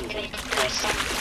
100%.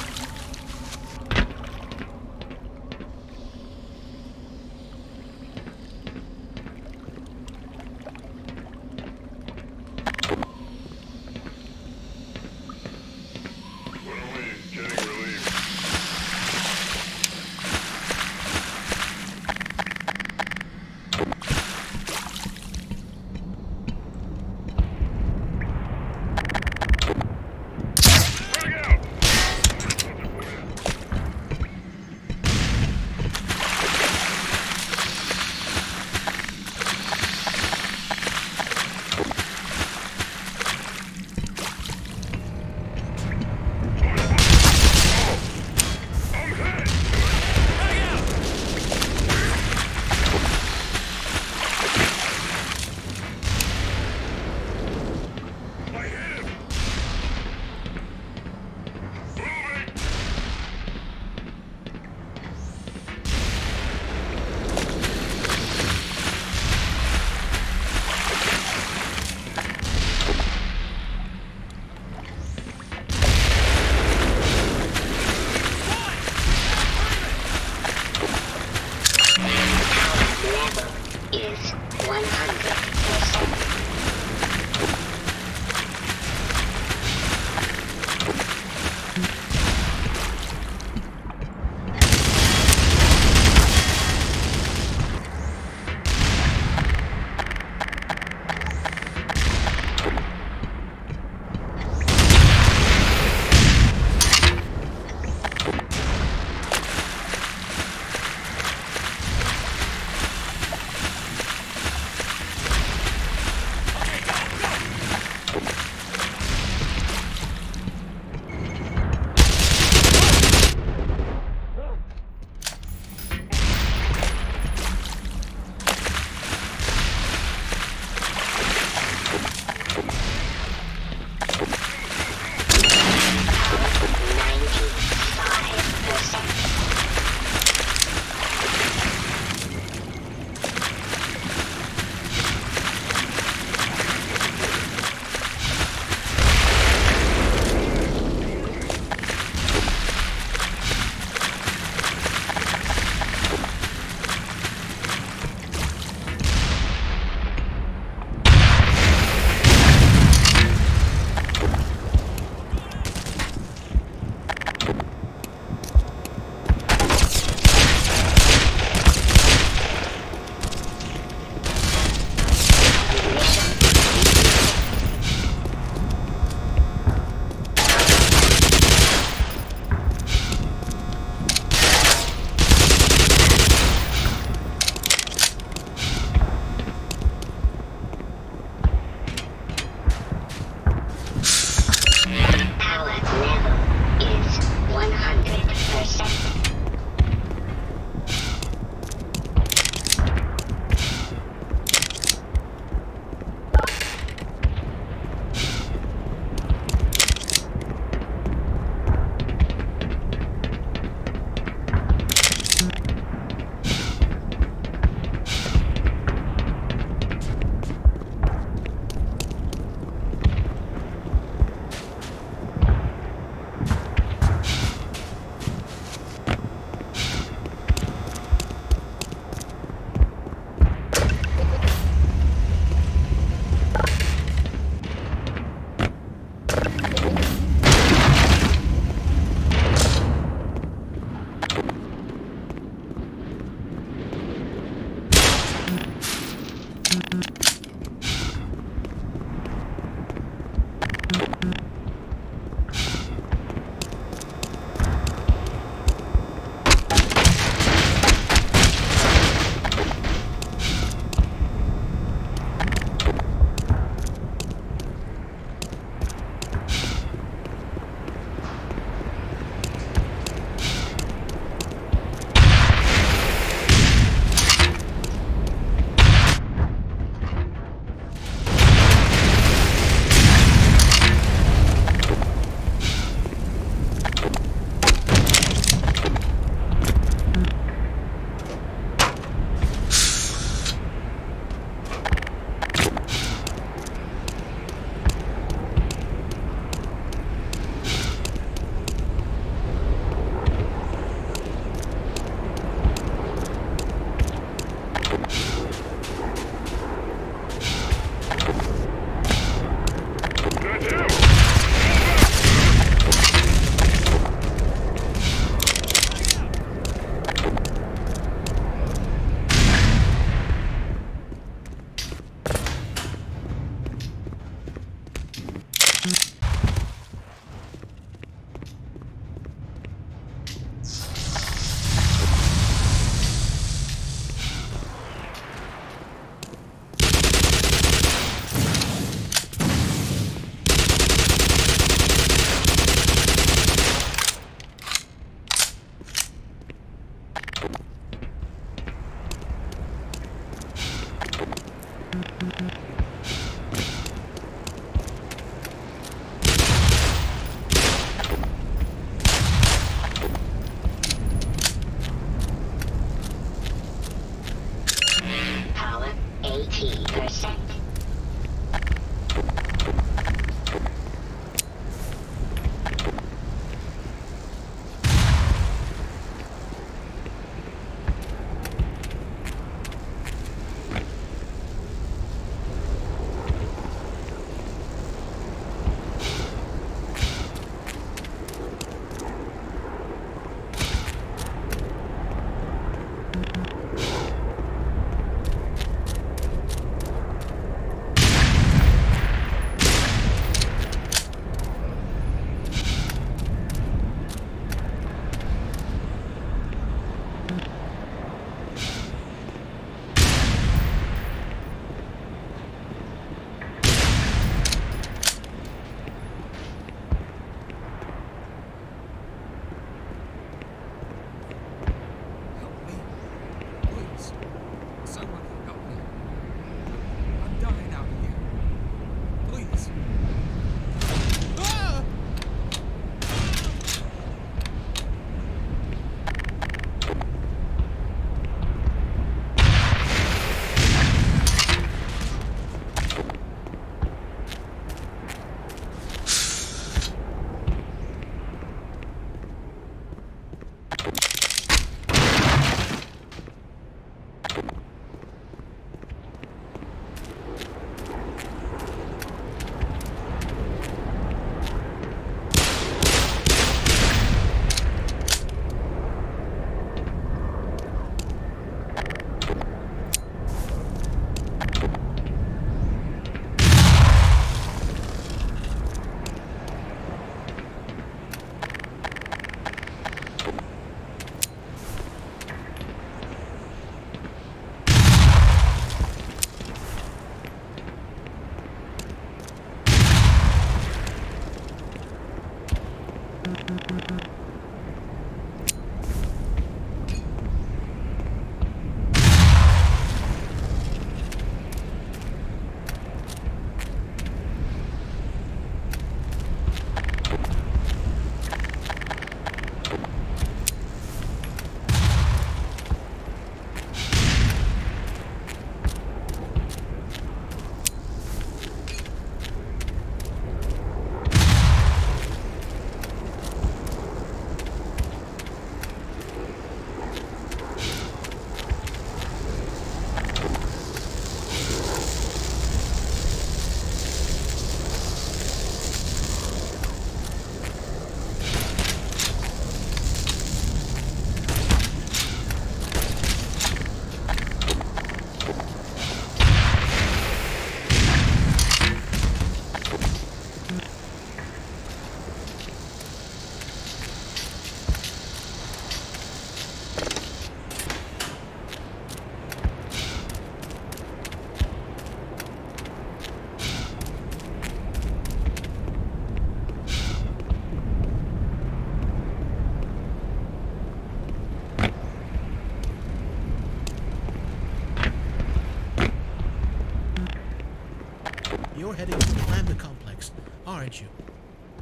You're heading to the Lambda Complex, aren't you?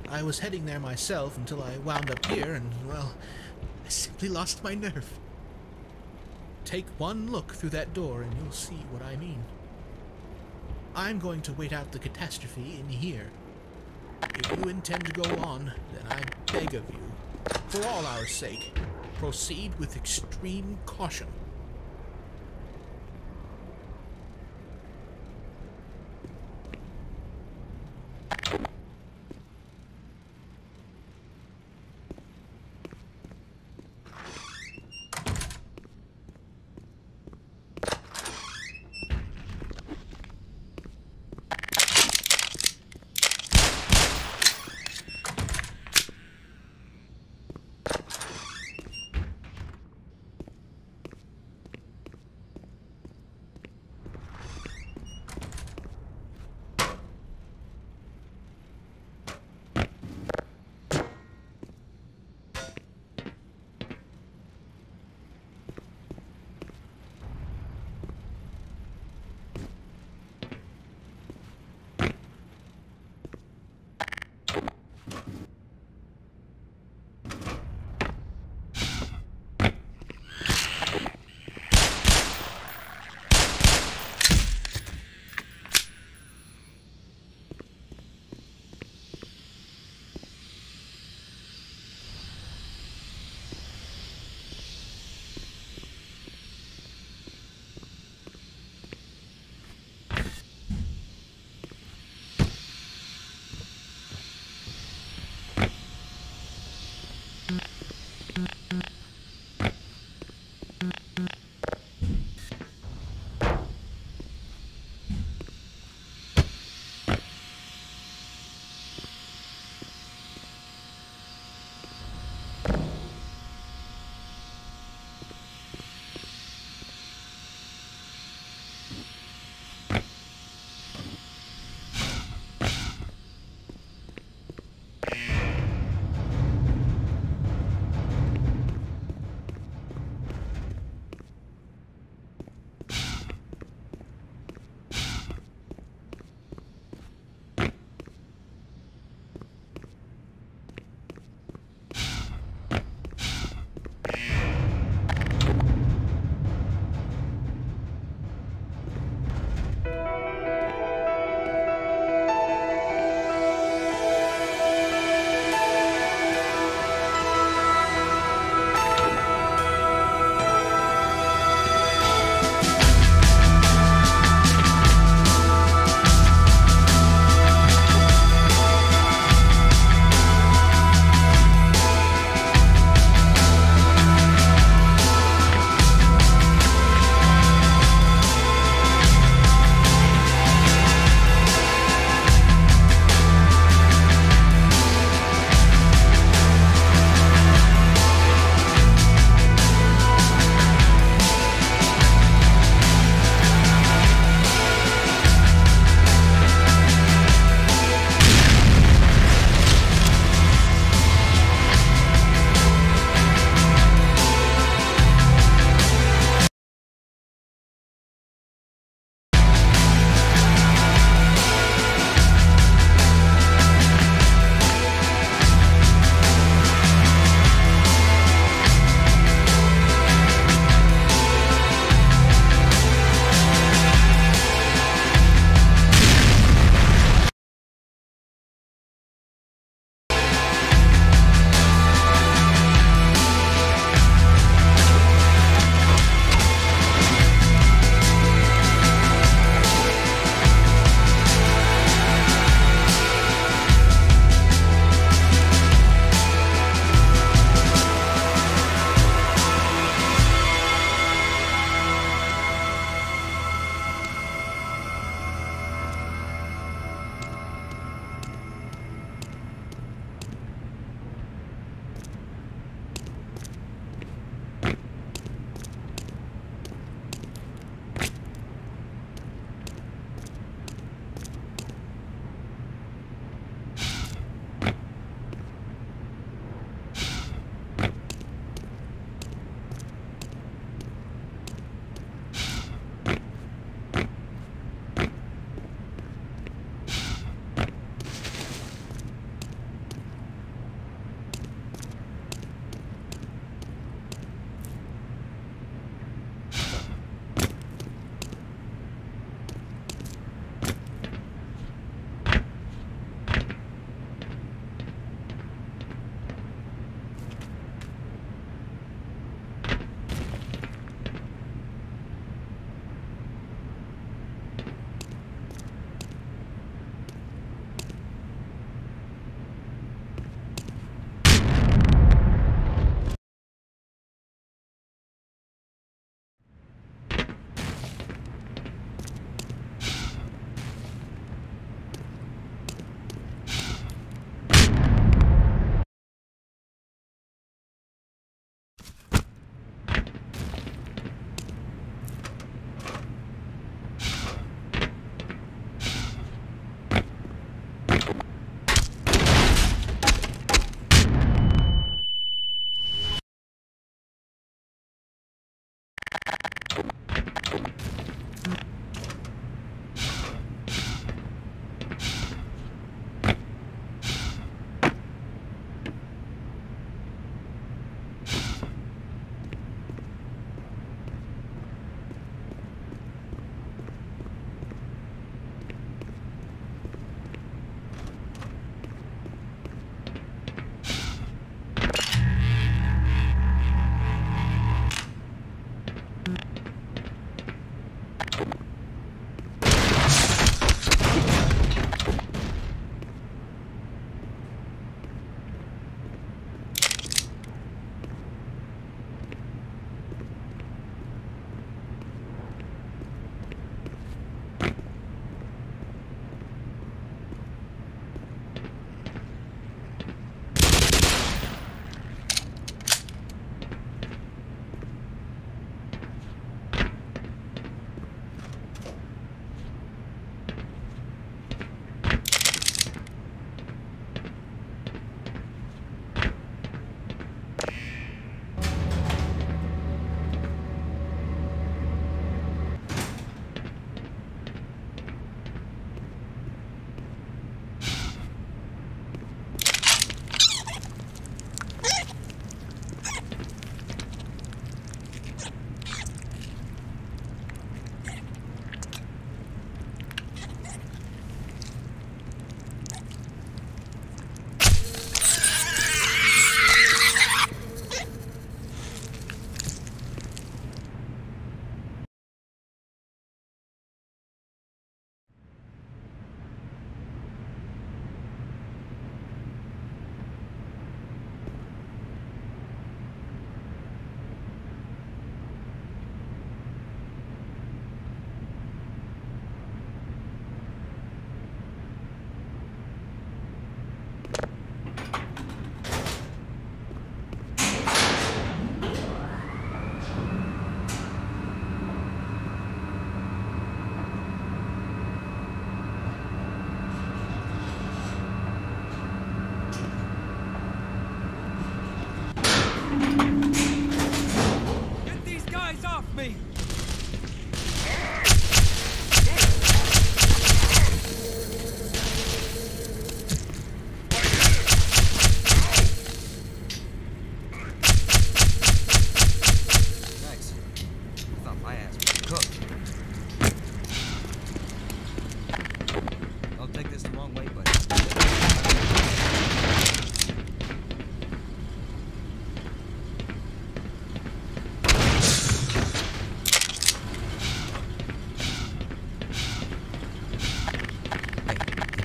I was heading there myself until I wound up here and, well, I simply lost my nerve. Take one look through that door and you'll see what I mean. I'm going to wait out the catastrophe in here. If you intend to go on, then I beg of you, for all our sake, proceed with extreme caution.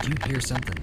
you'd hear something.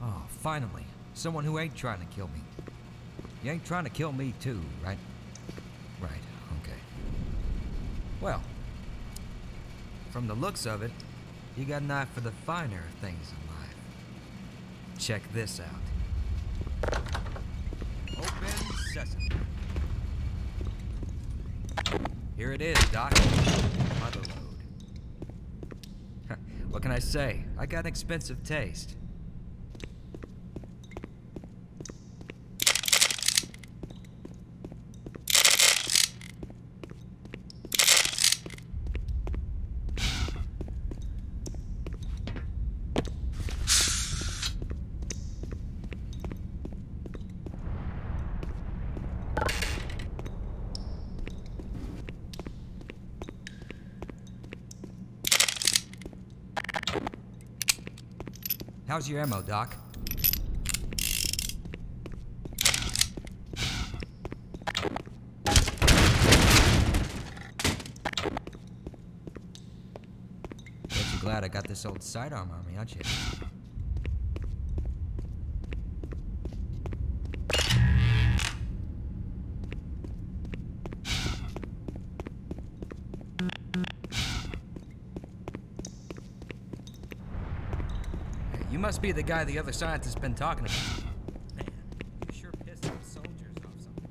Oh, finally. Someone who ain't trying to kill me. You ain't trying to kill me too, right? Right, okay. Well, from the looks of it, you got an eye for the finer things in life. Check this out. Open sesame. Here it is, Doc. What can I say? I got an expensive taste. How's your ammo, Doc? Bet you're glad I got this old sidearm on me, aren't you? You must be the guy the other scientist's been talking about. Man, you sure pissed some soldiers off something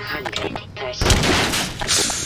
100%.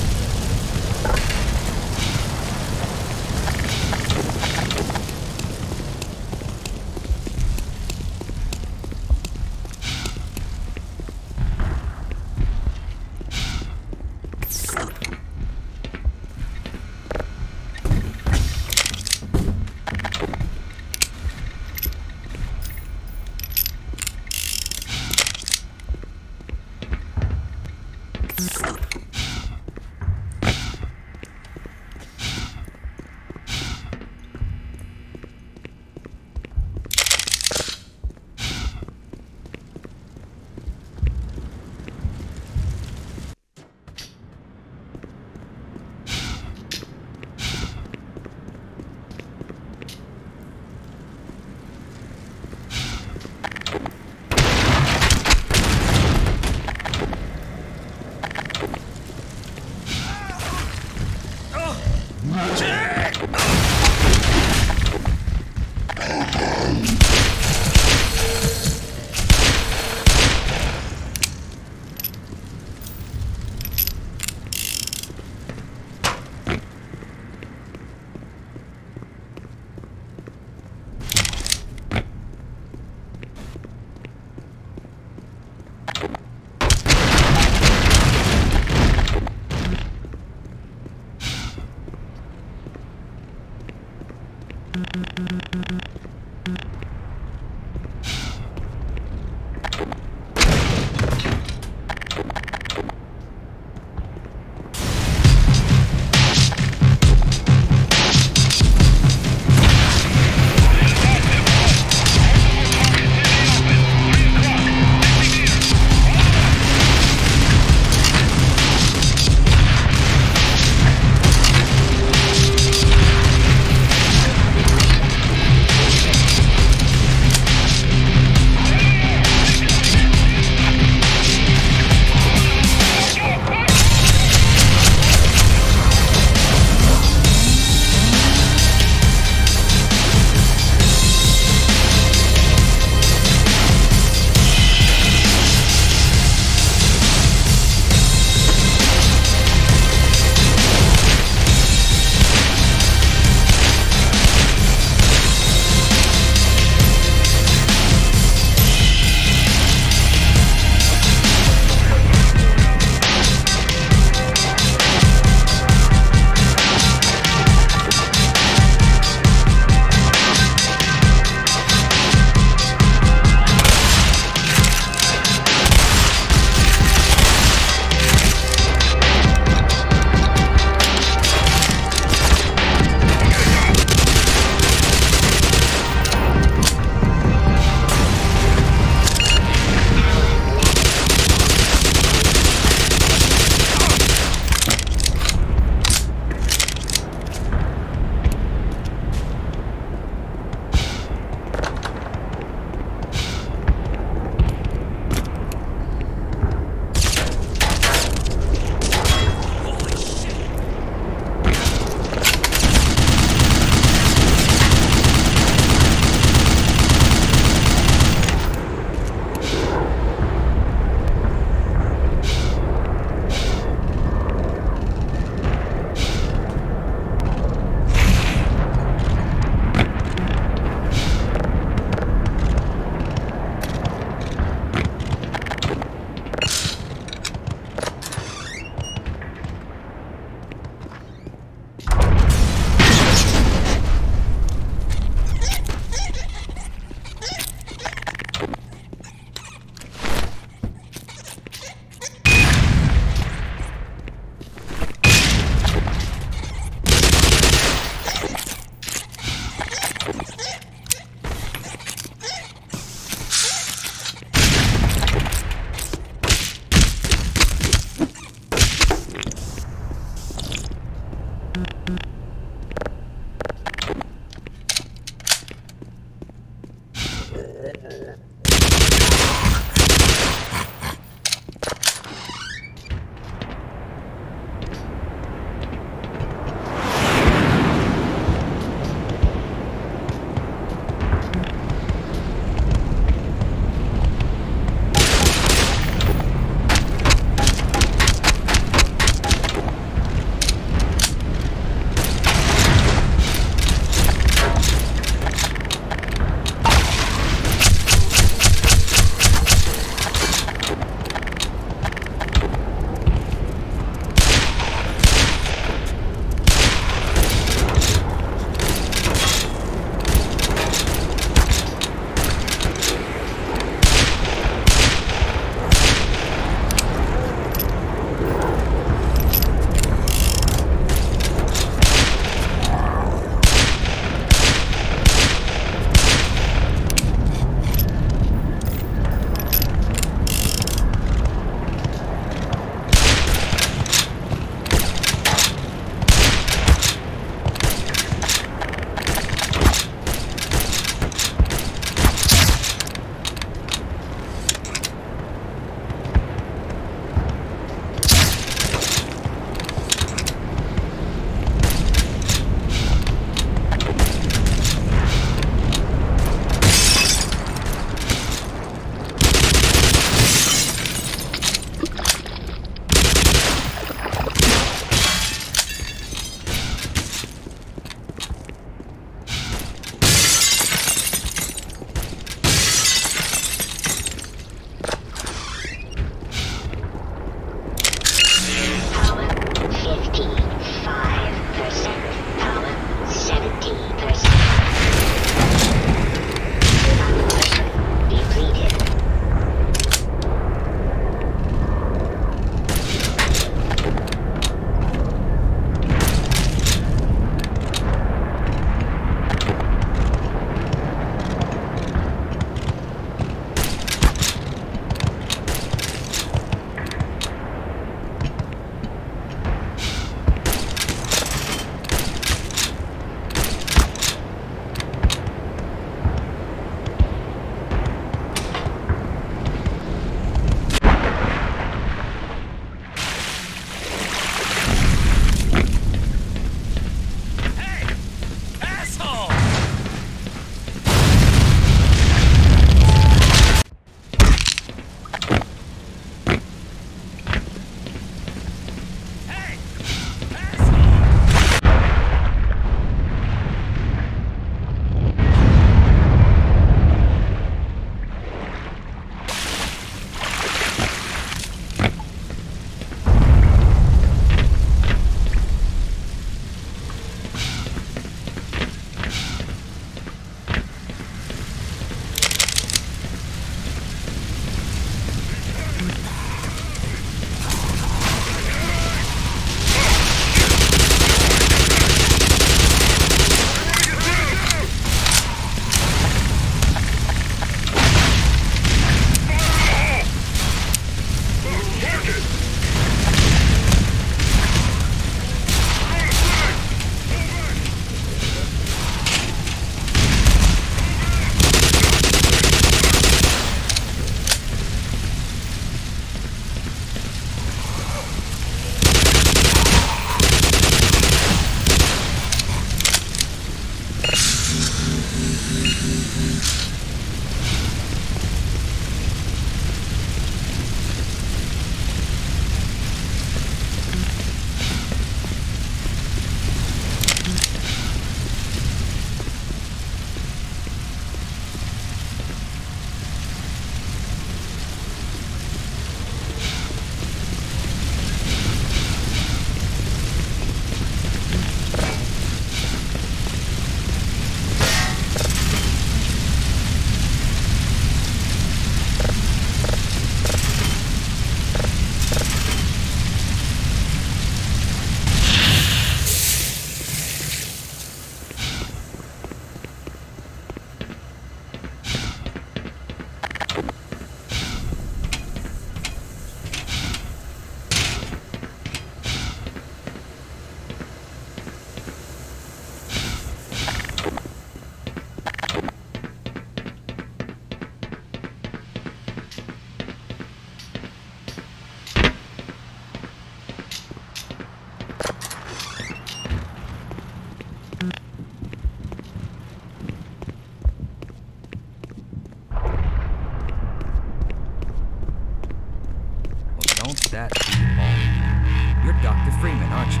Don't that be all? You're Dr. Freeman, aren't you?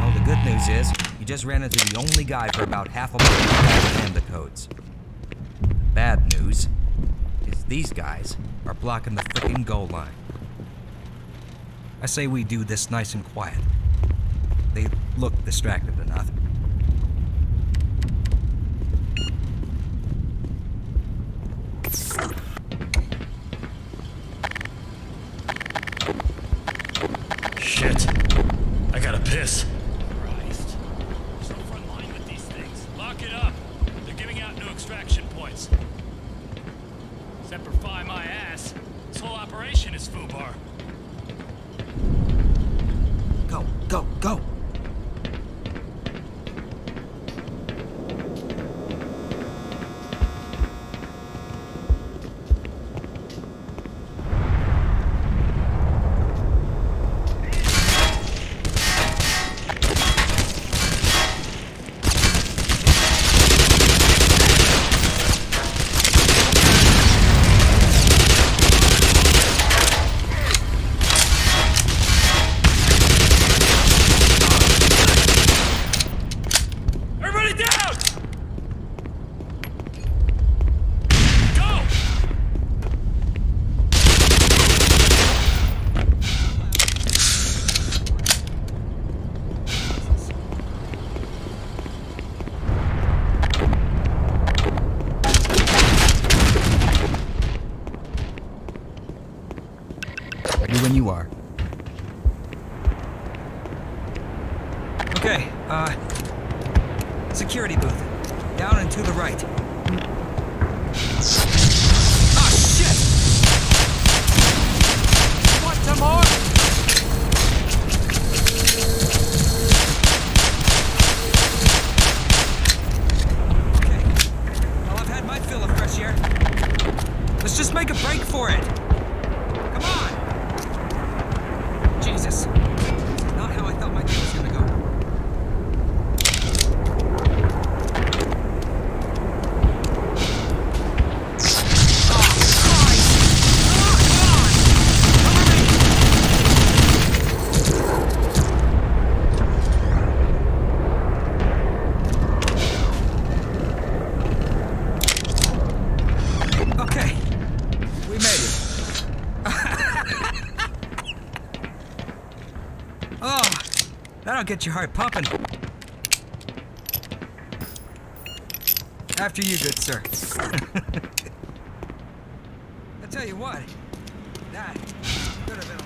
Well, the good news is, you just ran into the only guy for about half a million panda codes. The bad news is these guys are blocking the frickin' goal line. I say we do this nice and quiet. They look distracted enough. Shit. I gotta piss. Christ. There's no front line with these things. Lock it up. They're giving out new extraction points. Semper Fi my ass. This whole operation is FUBAR. Go, go, go! When you are. Okay, security booth. Down and to the right. Ah, shit! Want some more? Okay. Well, I've had my fill of fresh air. Let's just make a break for it. Come on! Jesus. Not how I thought my day was gonna go. Oh, Christ! Come on! Come on! Okay. We made it. Oh, that'll get your heart pumping. After you, good sir. I tell you what, that could have been a